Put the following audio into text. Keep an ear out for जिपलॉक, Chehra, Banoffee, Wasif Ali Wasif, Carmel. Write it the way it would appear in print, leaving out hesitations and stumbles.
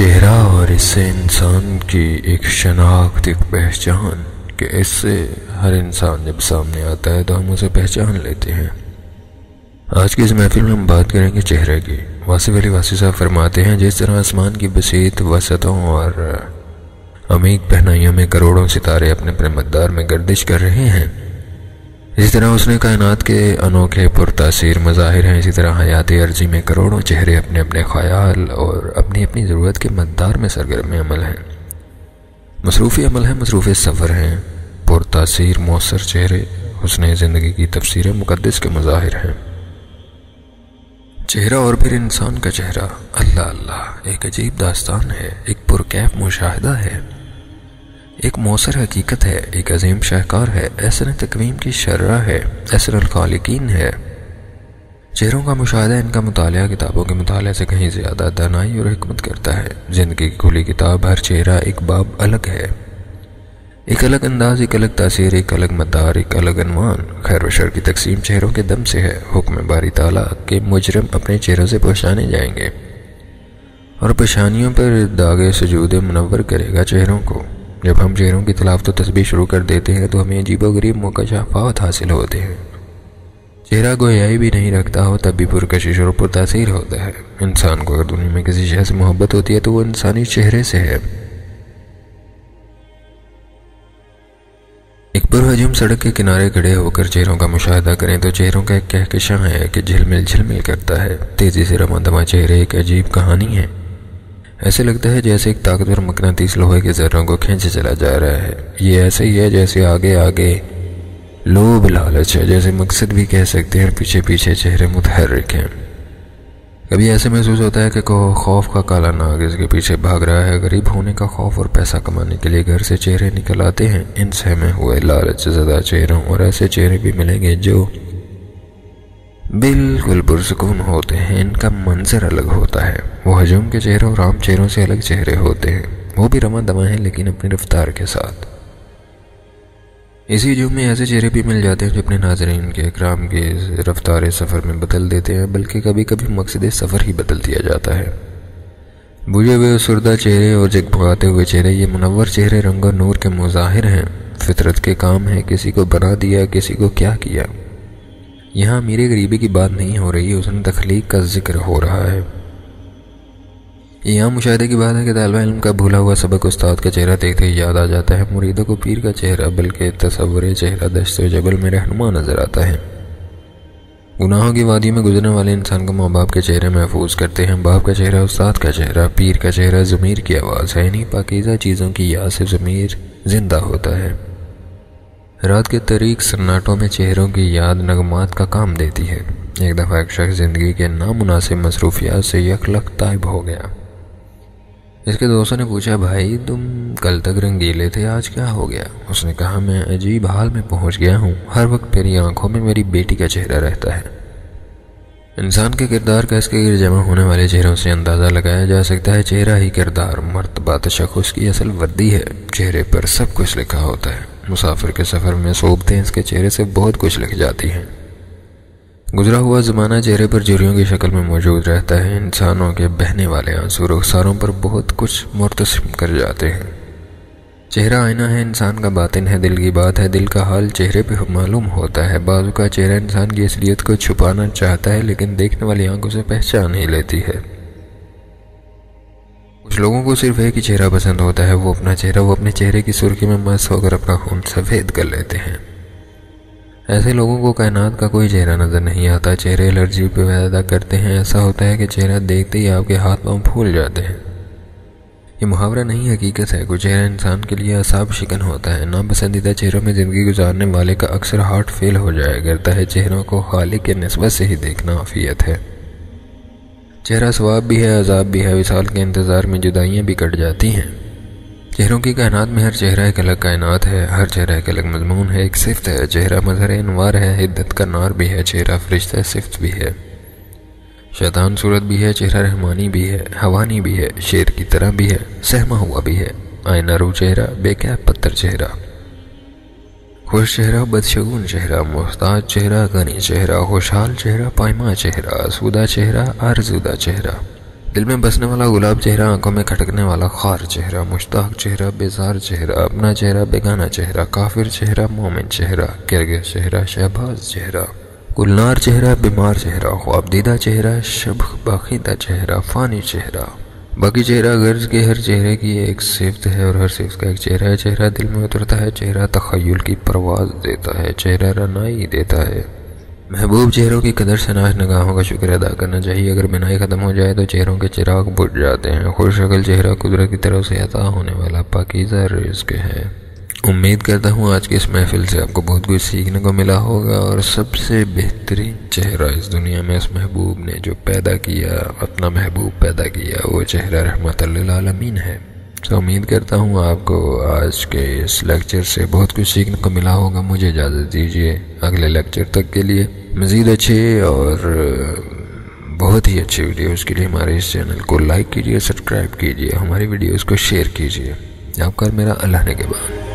चेहरा और इससे इंसान की एक शनाख्त, एक पहचान कि इससे हर इंसान जब सामने आता है तो हम उसे पहचान लेते हैं। आज की इस महफिल में हम बात करेंगे चेहरे की। वासिफ अली वासिफ साहब फरमाते हैं, जिस तरह आसमान की बसीत वसतों और अमीक पहनाइयों में करोड़ों सितारे अपने अपने मकदार में गर्दिश कर रहे हैं, इसी तरह उसने कायनात के अनोखे पुरतासीर मज़ाहिर हैं। इसी तरह हयात अर्जी में करोड़ों चेहरे अपने अपने ख्याल और अपनी अपनी ज़रूरत के मकदार में सरगर्म अमल हैं, मसरूफ़ी अमल हैं, मसरूफ़ सफ़र हैं। पुरतासीर मौसर चेहरे हुस्न ज़िंदगी की तफसीर मुक़द्दस के मज़ाहिर हैं। चेहरा और फिर इंसान का चेहरा, अल्लाह अल्लाह, एक अजीब दास्तान है, एक पुरकैफ मुशाहिदा है, एक मौसर हकीकत है, एक अजीम शाहकार है, ऐसन तकवीम की शर्रा है, ऐसन अलखालिकीन है। चेहरों का मुशाहिदा, इनका मुतालिया किताबों के मुतालिया से कहीं ज़्यादा दानाई और हिकमत करता है। ज़िंदगी की खुली किताब, हर चेहरा एक बाब अलग है, एक अलग अंदाज़, एक अलग तासीर, एक अलग मदार, एक अलग अनवान। खैर व शर की तकसीम चेहरों के दम से है। हुक्म बारी ताला के मुजरम अपने चेहरों से पहचाने जाएंगे और पेशानियों पर दागे सजूद मुनवर करेगा चेहरों को। जब हम चेहरों की तलावत तो तस्बीह शुरू कर देते हैं तो हमें अजीबोगरीब मुकशाफात हासिल होते हैं। चेहरा गोयाई भी नहीं रखता हो तब भी पुरकशिश और पुरतासीर होता है। इंसान को अगर दुनिया में किसी शय से मोहब्बत होती है तो वो इंसानी चेहरे से है। एक पुरहजम सड़क के किनारे खड़े होकर चेहरों का मुशाहिदा करें तो चेहरों का एक कहकशां है कि झिलमिल झिलमिल करता है। तेज़ी से रवां-दवां चेहरे एक अजीब कहानी है। ऐसे लगता है जैसे एक ताकतवर मकनातीस लोहे के ज़र्रों को खींचे चला जा रहा है। ये ऐसे ही है जैसे आगे आगे लोभ लालच है, जैसे मकसद भी कह सकते हैं, पीछे पीछे चेहरे मुतहर्रिक हैं। कभी ऐसे महसूस होता है कि को खौफ का काला नाग इसके पीछे भाग रहा है। गरीब होने का खौफ और पैसा कमाने के लिए घर से चेहरे निकल आते हैं। इन सहमे हुए लालच ज़्यादा चेहरों और ऐसे चेहरे भी मिलेंगे जो बिल्कुल पुरसुकून होते हैं। इनका मंजर अलग होता है। वो हजूम के चेहरों और आम चेहरों से अलग चेहरे होते हैं। वो भी रवां दवां हैं लेकिन अपनी रफ्तार के साथ। इसी हजूम में ऐसे चेहरे भी मिल जाते हैं जो अपने नाजरीन के इकराम के रफ्तार सफ़र में बदल देते हैं, बल्कि कभी कभी मकसद सफ़र ही बदल दिया जाता है। बुझे हुए सुरदा चेहरे और जगभगाते हुए चेहरे, ये मुनव्वर चेहरे रंग और नूर के मुज़ाहिर हैं। फितरत के काम हैं, किसी को बना दिया, किसी को क्या किया। यहाँ अमीर गरीबी की बात नहीं हो रही है, उसने तख्लीक का जिक्र हो रहा है। यहाँ मुशाहिदे की बात है कि तालिब इल्म का भूला हुआ सबक उस्ताद का चेहरा देखते ही याद आ जाता है, मुरीदों को पीर का चेहरा, बल्कि तसव्वुर चेहरा दश्त जबल में रहनुमा नज़र आता है। गुनाहों की वादी में गुजरने वाले इंसान को माँ बाप के चेहरे महफूज करते हैं। बाप का चेहरा उस्ताद का चेहरा, पीर का चेहरा ज़मीर की आवाज़ है। इन्हीं पाकीज़ा चीज़ों की याद से ज़मीर जिंदा होता है। रात के तरीक सन्नाटों में चेहरों की याद नगमात का काम देती है। एक दफ़ा एक शख्स ज़िंदगी के नामुनासिब मसरूफियात से यकलक तायब हो गया। इसके दोस्तों ने पूछा, भाई तुम कल तक रंगीले थे, आज क्या हो गया? उसने कहा, मैं अजीब हाल में पहुंच गया हूं। हर वक्त मेरी आंखों में मेरी बेटी का चेहरा रहता है। इंसान के किरदार का इसके गिर जमा होने वाले चेहरों से अंदाज़ा लगाया जा सकता है। चेहरा ही किरदार, मर्तबा, तशख़्ख़ुस की असल वर्दी है। चेहरे पर सब कुछ लिखा होता है। मुसाफिर के सफ़र में सोबतें इसके चेहरे से बहुत कुछ लिख जाती हैं। गुजरा हुआ ज़माना चेहरे पर झुर्रियों की शक्ल में मौजूद रहता है। इंसानों के बहने वाले आंसू रुखसारों पर बहुत कुछ मुर्तसिम कर जाते हैं। चेहरा आईना है, इंसान का बातिन है, दिल की बात है, दिल का हाल चेहरे पे मालूम होता है। बाजू का चेहरा इंसान की असलियत को छुपाना चाहता है लेकिन देखने वाली आंखों से पहचान ही लेती है। कुछ लोगों को सिर्फ एक ही चेहरा पसंद होता है, वो अपना चेहरा। वो अपने चेहरे की सुर्खी में मस्त होकर अपना खून सफ़ेद कर लेते हैं। ऐसे लोगों को कायनात का कोई चेहरा नज़र नहीं आता। चेहरे एलर्जी पैदा करते हैं। ऐसा होता है कि चेहरा देखते ही आपके हाथ पाँव फूल जाते हैं। ये मुहावरा नहीं, हकीकत है। कोई चेहरा इंसान के लिए असाब शिकन होता है। नापसंदीदा चेहरों में ज़िंदगी गुजारने वाले का अक्सर हार्ट फेल हो जाया करता है। चेहरों को खालिक के निस्बत से ही देखना आफियत है। चेहरा सवाब भी है, अजाब भी है। विसाल के इंतज़ार में जुदाइयाँ भी कट जाती हैं। चेहरों की कायनात में हर चेहरा एक अलग कायनात है, हर चेहरा एक अलग मजमून है, एक सिफ्त है। चेहरा मजहर अनवार है, हिद्दत का नार भी है। चेहरा फरिश्ता सिफ्त भी है, शैतान सूरत भी है। चेहरा रहमानी भी है, हवानी भी है, शेर की तरह भी है, सहमा हुआ भी है। आईना रू चेहरा, बेकैफ पत्थर चेहरा, खुश चेहरा, बदशगुन चेहरा, मोहताज चेहरा, गनी चेहरा, खुशहाल चेहरा, पायमा चेहरा, आसूदा चेहरा, आरजुदा चेहरा, दिल में बसने वाला गुलाब चेहरा, आंखों में खटकने वाला खार चेहरा, मुश्ताक चेहरा, बेजार चेहरा, अपना चेहरा, बेगाना चेहरा, काफिर चेहरा, मोमिन चेहरा, गिरगिट चेहरा, शहबाज चेहरा, गुलनार चेहरा, बीमार चेहरा, ख्वाबदीदा चेहरा, शब बाखीदा चेहरा, फ़ानी चेहरा। बाकी चेहरा गर्ज के हर चेहरे की एक सिफ्त है और हर सिफ्त का एक चेहरा है। चेहरा दिल में उतरता है, चेहरा तख़य्युल की परवाज़ देता है, चेहरा रनाई देता है। महबूब चेहरों की कदर से नाश नगाहों का शुक्र अदा करना चाहिए। अगर बिनाई ख़त्म हो जाए तो चेहरों के चिराग बुझ जाते हैं। खुशअकल चेहरा कुदरत की तरफ से अता होने वाला पाकीज़ा रिज़्क़ है। उम्मीद करता हूँ आज की इस महफिल से आपको बहुत कुछ सीखने को मिला होगा और सबसे बेहतरीन चेहरा इस दुनिया में इस महबूब ने जो पैदा किया, अपना महबूब पैदा किया, वो चेहरा रहमतुल लिल आलमीन है। तो उम्मीद करता हूँ आपको आज के इस लेक्चर से बहुत कुछ सीखने को मिला होगा। मुझे इजाज़त दीजिए अगले लेक्चर तक के लिए। मज़ीद अच्छे और बहुत ही अच्छे वीडियोज़ के लिए हमारे इस चैनल को लाइक कीजिए, सब्सक्राइब कीजिए, हमारी वीडियोज़ को शेयर कीजिए। आपका मेरा अल्लाह ने के बाद।